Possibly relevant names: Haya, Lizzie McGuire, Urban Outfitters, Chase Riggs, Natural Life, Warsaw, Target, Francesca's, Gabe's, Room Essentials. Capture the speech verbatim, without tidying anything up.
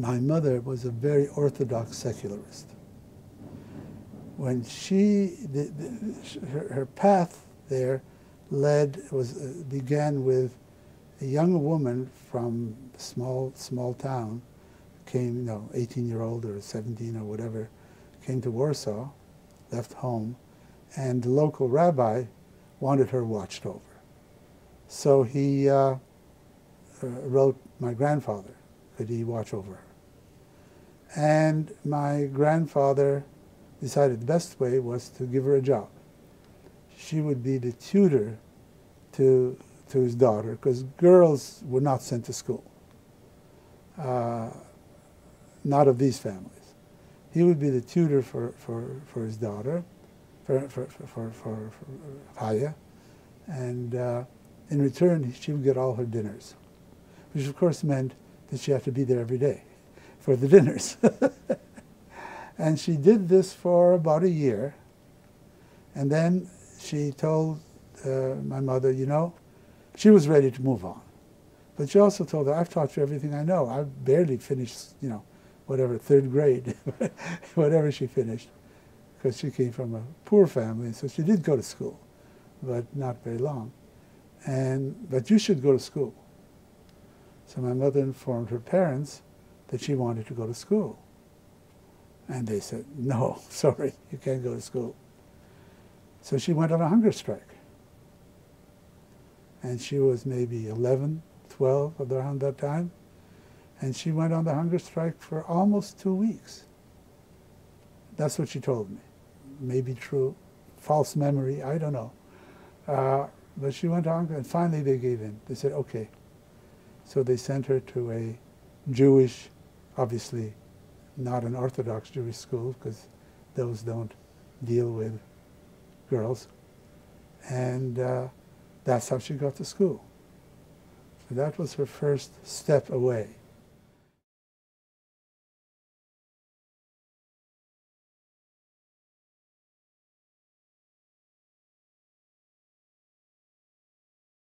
my mother was a very orthodox secularist. When she, the, the, her, her path there led, was, uh, began with a young woman from a small, small town, came, you know, eighteen-year-old or seventeen or whatever, came to Warsaw, left home, and the local rabbi wanted her watched over. So he uh, wrote my grandfather, could he watch over her? And my grandfather decided the best way was to give her a job. She would be the tutor to, to his daughter, because girls were not sent to school, uh, not of these families. He would be the tutor for, for, for his daughter, for, for, for, for, for, for Haya, and uh, in return, she would get all her dinners, which of course meant that she had to be there every day for the dinners. And she did this for about a year, and then she told uh, my mother, you know, she was ready to move on. But she also told her, I've taught you everything I know. I barely finished, you know, whatever, third grade, whatever she finished, because she came from a poor family, so she did go to school, but not very long. And, but you should go to school. So my mother informed her parents that she wanted to go to school. And they said, no, sorry, you can't go to school. So she went on a hunger strike. And she was maybe eleven, twelve, around that time. And she went on the hunger strike for almost two weeks. That's what she told me. Maybe true, false memory, I don't know. Uh, but she went on, and finally they gave in. They said, okay. So they sent her to a Jewish, obviously, not an Orthodox Jewish school, because those don't deal with girls. And uh, that's how she got to school. So that was her first step away.